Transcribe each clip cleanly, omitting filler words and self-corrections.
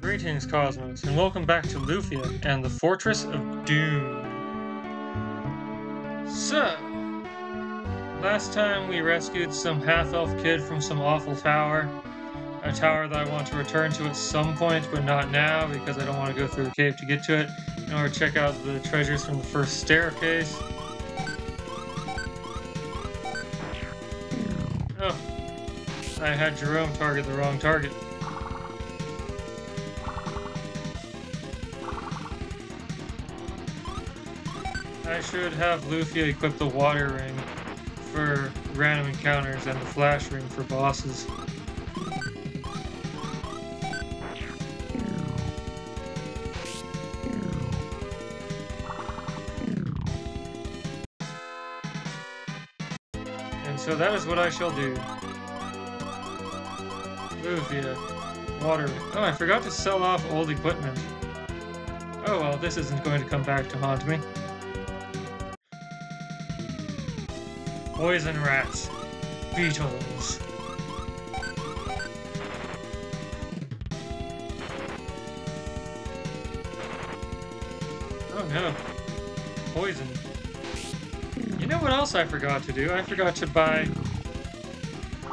Greetings, Cosmos, and welcome back to Lufia and the Fortress of Doom. So, last time we rescued some half-elf kid from some awful tower. A tower that I want to return to at some point, but not now, because I don't want to go through the cave to get to it, in order to check out the treasures from the first staircase. Oh, I had Jerome target the wrong target. I should have Lufia equip the water ring for random encounters and the flash ring for bosses. And so that is what I shall do. Lufia, water ring. Oh, I forgot to sell off old equipment. Oh well, this isn't going to come back to haunt me. Poison rats, beetles. Oh no, poison. You know what else I forgot to do? I forgot to buy,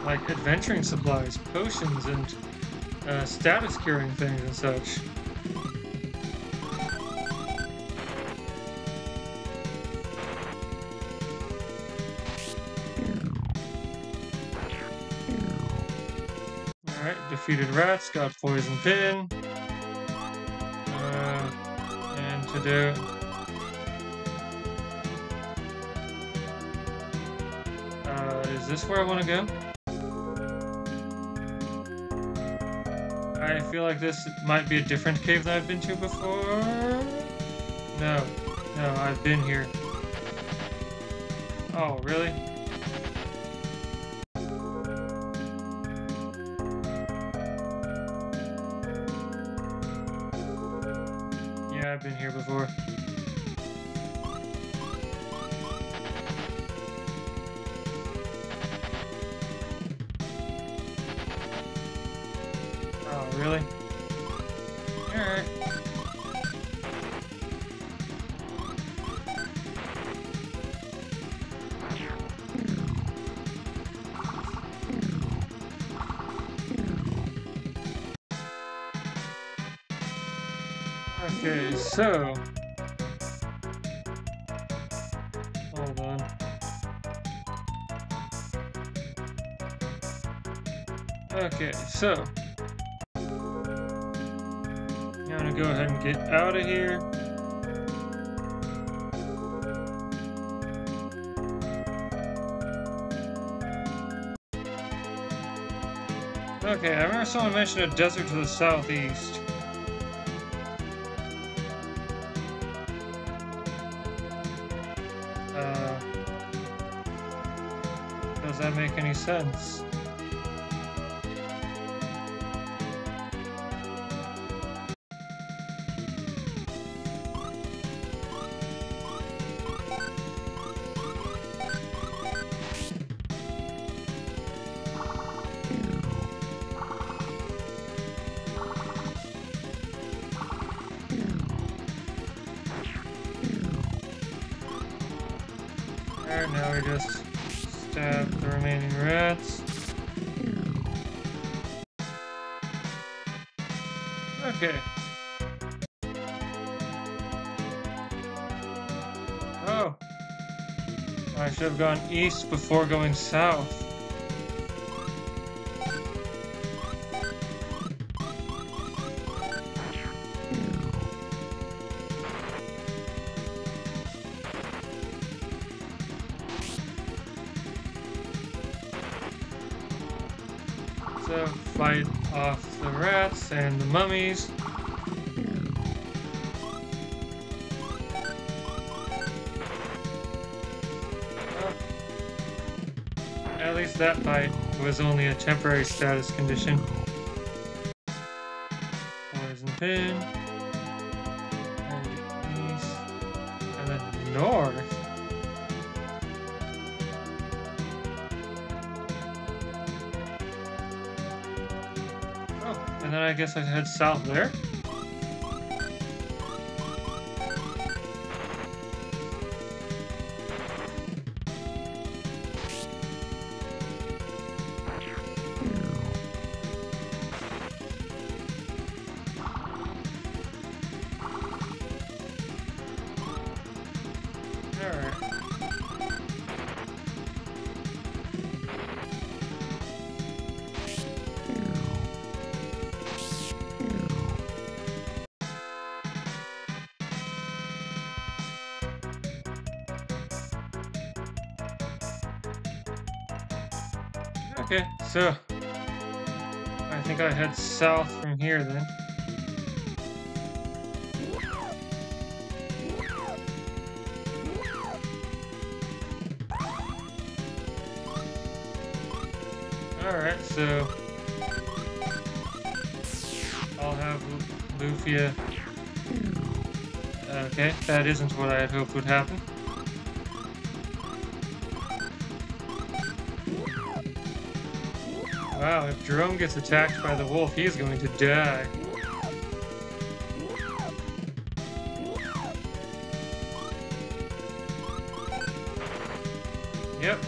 like, adventuring supplies, potions, and status curing things and such. Defeated rats, got poison pin, and to do. Is this where I want to go? I feel like this might be a different cave that I've been to before. No, I've been here. Oh, really? I've been here before. Oh, really? Alright. Okay, so... hold on. Okay, so... I'm gonna go ahead and get out of here. Okay, I remember someone mentioned a desert to the southeast. Does that make any sense? Alright, now we just stab the remaining rats. Okay. Oh! I should have gone east before going south. So, fight off the rats and the mummies. Well, at least that fight was only a temporary status condition. Poison pin. And east. And then north. and then I guess I head south there. Okay, so I think I head south from here then. Alright, so I'll have Lufia. Okay, that isn't what I had hoped would happen. Wow, if Jerome gets attacked by the wolf, he's going to die. Yep.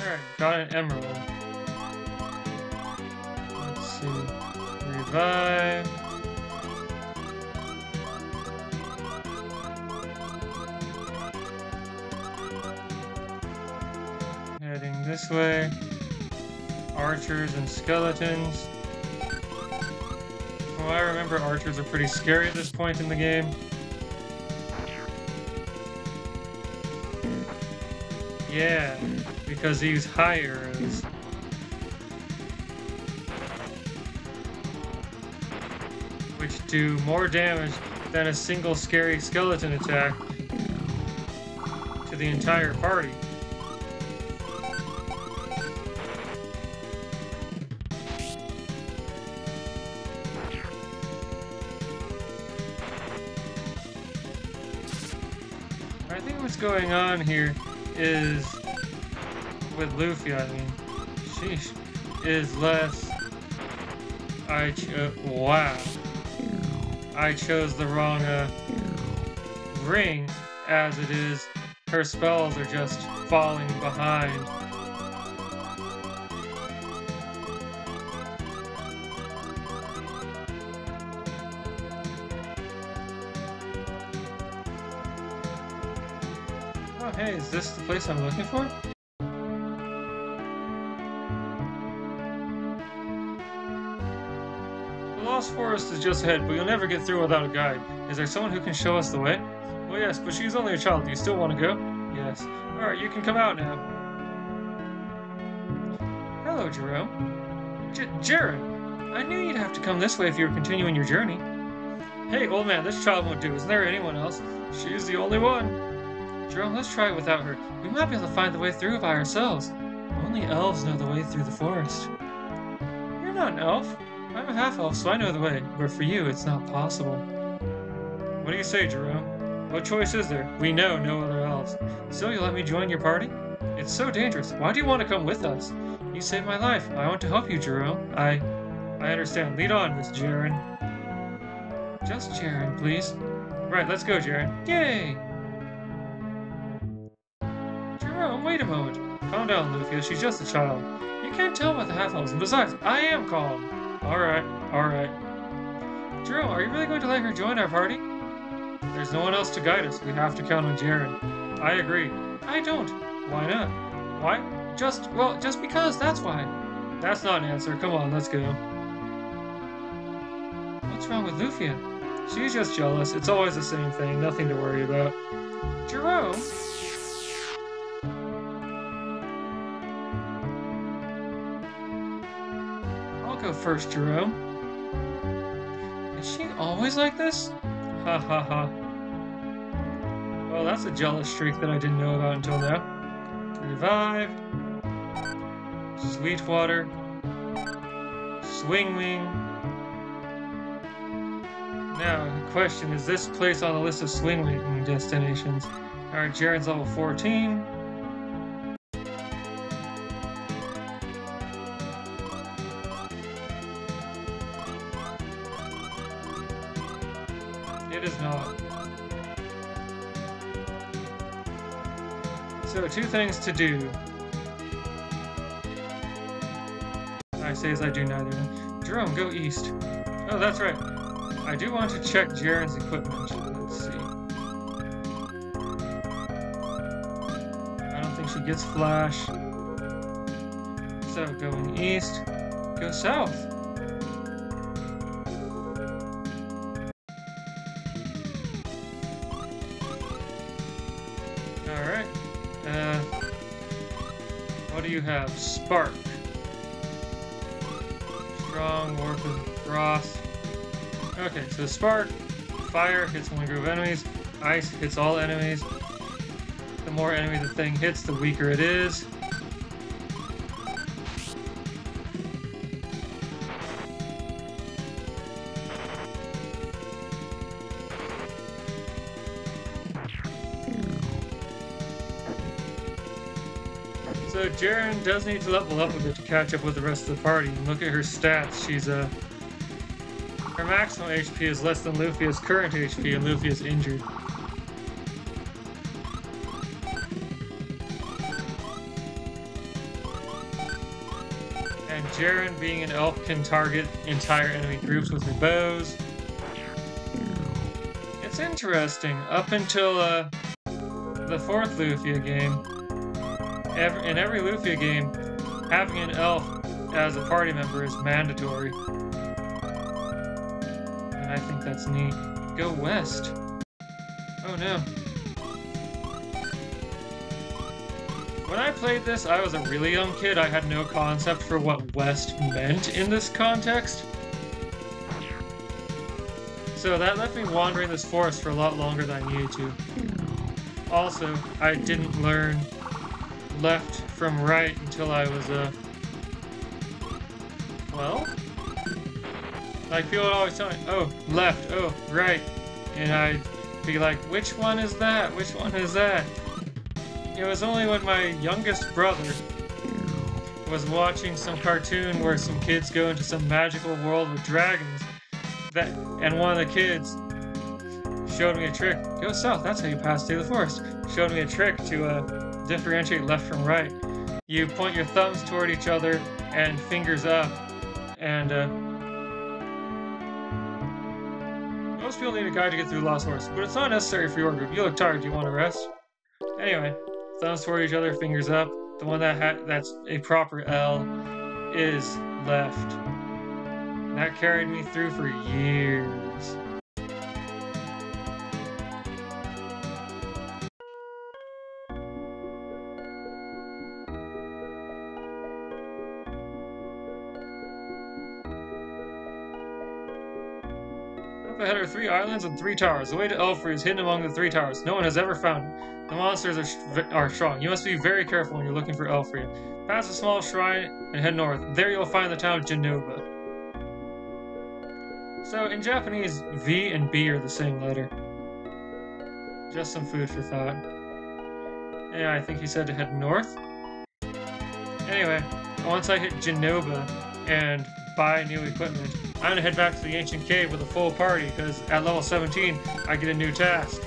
Alright, got an emerald. Let's see. Revive. Heading this way. Archers and skeletons. Well, I remember archers are pretty scary at this point in the game. Yeah, because they use high arrows. Which do more damage than a single scary skeleton attack to the entire party. I think what's going on here is, with Lufia, I mean, sheesh, is less, wow. I chose the wrong ring, as it is, her spells are just falling behind. Oh hey, is this the place I'm looking for? Lost Forest is just ahead, but you'll never get through without a guide. Is there someone who can show us the way? Well, yes, but she's only a child. Do you still want to go? Yes. Alright, you can come out now. Hello, Jerome. Jaren! I knew you'd have to come this way if you were continuing your journey. Hey, old man, this child won't do. Isn't there anyone else? She's the only one. Jerome, let's try it without her. We might be able to find the way through by ourselves. Only elves know the way through the forest. You're not an elf. I'm a half-elf, so I know the way, but for you, it's not possible. What do you say, Jerome? What choice is there? We know no other elves. So you'll let me join your party? It's so dangerous. Why do you want to come with us? You saved my life. I want to help you, Jerome. I understand. Lead on, Miss Jaren. Just Jaren, please. Right, let's go, Jaren. Yay! Jerome, wait a moment. Calm down, Lufia. She's just a child. You can't tell about the half-elves, and besides, I am calm. Alright, alright. Jerome, are you really going to let her join our party? There's no one else to guide us. We have to count on Jaren. I agree. I don't. Why not? Why? Just because, that's why. That's not an answer. Come on, let's go. What's wrong with Lufia? She's just jealous. It's always the same thing. Nothing to worry about. Jerome? Go first, Jerome. Is she always like this? Ha ha ha. Well, that's a jealous streak that I didn't know about until now. Revive. Sweetwater. Swingwing. Now, question, is this place on the list of swing-making destinations? Alright, Jaren's level 14. It is not. So, two things to do. I say as I do neither. Jerome, go east. Oh, that's right. I do want to check Jaren's equipment. Let's see. I don't think she gets flash. So, going east. Go south. Alright. What do you have? Spark. Strong, warp and frost. Okay, so spark, fire hits one group of enemies, ice hits all enemies. The more enemy the thing hits, the weaker it is. So Jaren does need to level up a bit to catch up with the rest of the party. And look at her stats, she's a... Her maximum HP is less than Lufia's current HP, and Lufia's injured. And Jaren, being an elf, can target entire enemy groups with her bows. It's interesting. Up until the fourth Lufia game, in every Lufia game, having an elf as a party member is mandatory. I think that's neat. Go west. Oh no. When I played this, I was a really young kid. I had no concept for what west meant in this context. So that left me wandering this forest for a lot longer than I needed to. Also, I didn't learn left from right until I was, 12? Like, people would always tell me, oh, left, oh, right, and I'd be like, which one is that? Which one is that? It was only when my youngest brother was watching some cartoon where some kids go into some magical world with dragons, and one of the kids showed me a trick. Go south, that's how you pass through the forest. Showed me a trick to differentiate left from right. You point your thumbs toward each other and fingers up, and most people need a guide to get through Lost Forest, but it's not necessary for your group. You look tired. Do you want to rest? Anyway, thumbs toward each other, fingers up. The one that that's a proper L is left. That carried me through for years. Ahead are 3 islands and 3 towers. The way to Elfrid is hidden among the 3 towers. No one has ever found it. The monsters are strong. You must be very careful when you're looking for Elfrid. Pass a small shrine and head north. There you'll find the town of Jenoba. So in Japanese, V and B are the same letter. Just some food for thought. And I think he said to head north. Anyway, once I hit Jenoba and buy new equipment, I'm gonna head back to the ancient cave with a full party, because at level 17, I get a new task.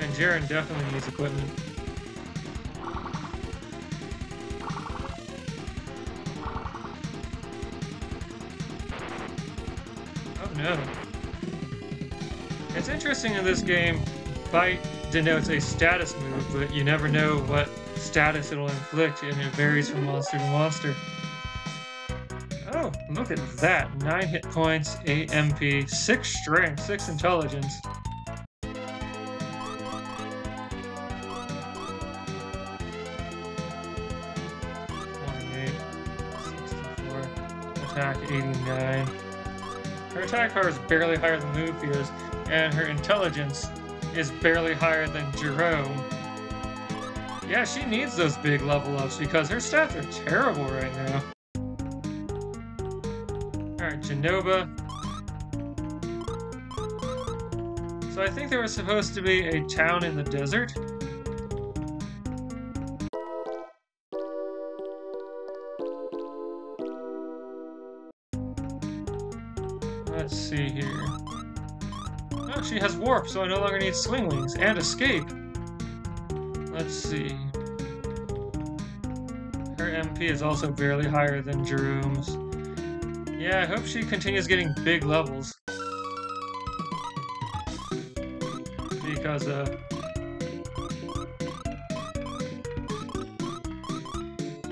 And Jaren definitely needs equipment. Oh no. It's interesting in this game, Bite denotes a status move, but you never know what status it'll inflict, and it varies from monster to monster. Oh, look at that. 9 hit points, 8 MP, 6 strength, 6 intelligence. Attack 89. Her attack power is barely higher than Lufia's, and her intelligence is barely higher than Jerome. Yeah, she needs those big level ups because her stats are terrible right now. Alright, Jenoba. So I think there was supposed to be a town in the desert. Let's see here. Oh, she has warp, so I no longer need swing wings and escape. Let's see. Her MP is also barely higher than Jerome's. Yeah, I hope she continues getting big levels. Because,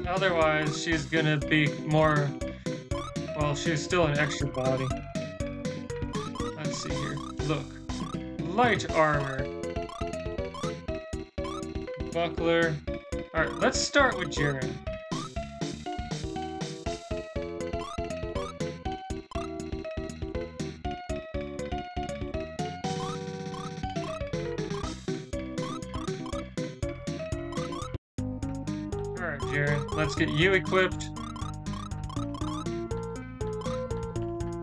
otherwise, she's gonna be more... Well, she's still an extra body. Let's see here. Look. Light armor. Buckler. Alright, let's start with Jaren. Alright, Jaren. Let's get you equipped.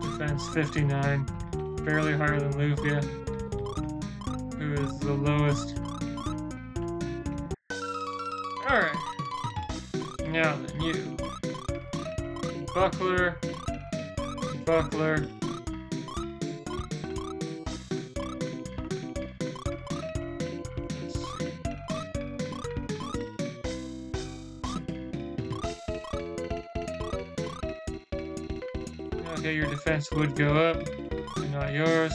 Defense 59. Barely higher than Lufia, who is the lowest. Alright. Now then, you. Buckler. Buckler. Okay, your defense would go up. Not yours.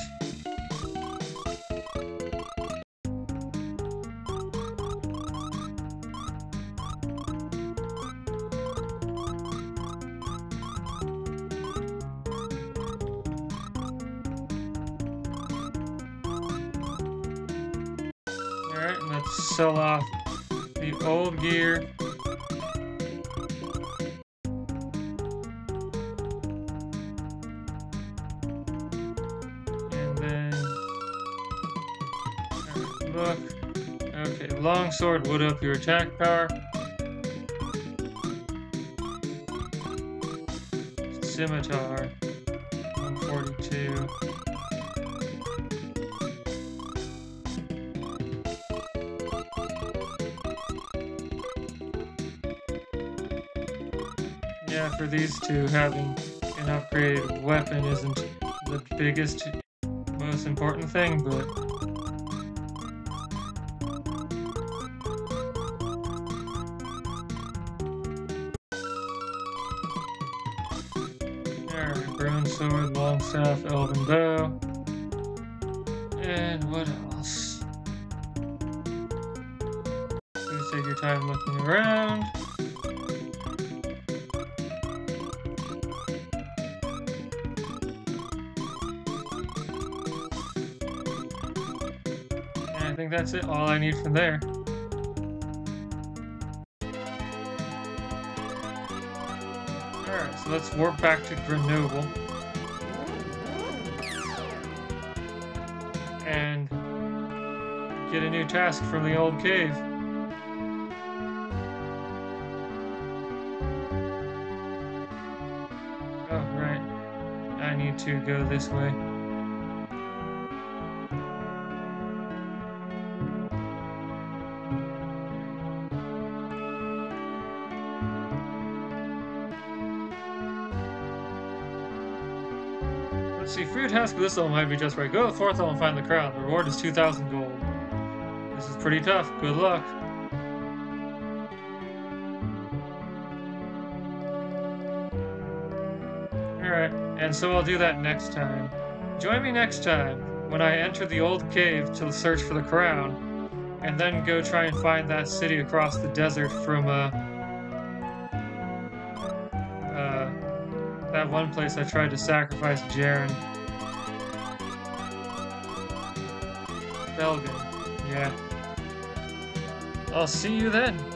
Alright, let's sell off the old gear. Look. Okay, longsword would up your attack power. Scimitar, 142. Yeah, for these two, having an upgraded weapon isn't the biggest, most important thing, but... Sword, long staff, elven bow, and what else? Please take your time looking around. And I think that's it, all I need from there. Alright, so let's warp back to Grenoble. And get a new task from the old cave. Oh, right. I need to go this way. Let's see, free task for this level might be just right. Go to the fourth level and find the crown. The reward is 2,000 gold. This is pretty tough. Good luck. Alright, and so I'll do that next time. Join me next time when I enter the old cave to search for the crown, and then go try and find that city across the desert from, that one place I tried to sacrifice Jaren. Belgen, yeah. I'll see you then.